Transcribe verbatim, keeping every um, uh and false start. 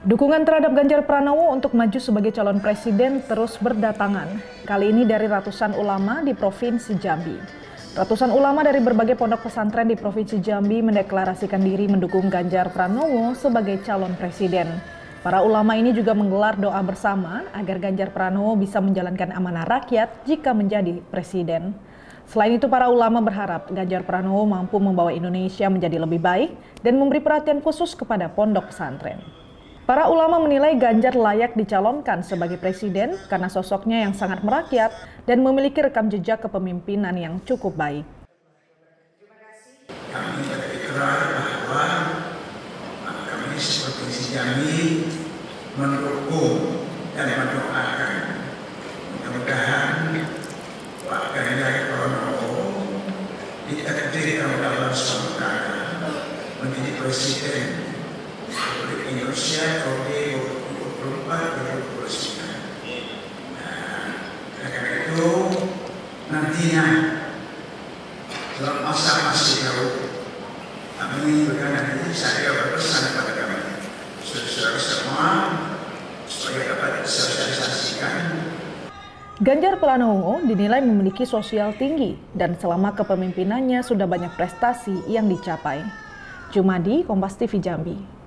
Dukungan terhadap Ganjar Pranowo untuk maju sebagai calon presiden terus berdatangan. Kali ini dari ratusan ulama di Provinsi Jambi. Ratusan ulama dari berbagai pondok pesantren di Provinsi Jambi mendeklarasikan diri mendukung Ganjar Pranowo sebagai calon presiden. Para ulama ini juga menggelar doa bersama agar Ganjar Pranowo bisa menjalankan amanah rakyat jika menjadi presiden. Selain itu, para ulama berharap Ganjar Pranowo mampu membawa Indonesia menjadi lebih baik dan memberi perhatian khusus kepada pondok pesantren. Para ulama menilai Ganjar layak dicalonkan sebagai presiden karena sosoknya yang sangat merakyat dan memiliki rekam jejak kepemimpinan yang cukup baik. Kami berikrar bahwa kami seperti kami mendukung dan mendoakan mudah-mudahan Pak Ganjar Pranowo ditakdirkan oleh Allah subhanahu wa taala menjadi presiden Indonesia tahun dua ribu dua puluh empat dua ribu dua puluh sembilan. Nah, karena itu nantinya dalam masa masih jauh, kami berkenan ini saya berpesan kepada kami, saudara-saudara semua, supaya dapat disosialisasikan. Ganjar Pranowo dinilai memiliki sosial tinggi dan selama kepemimpinannya sudah banyak prestasi yang dicapai. Jumadi, Kompas T V Jambi.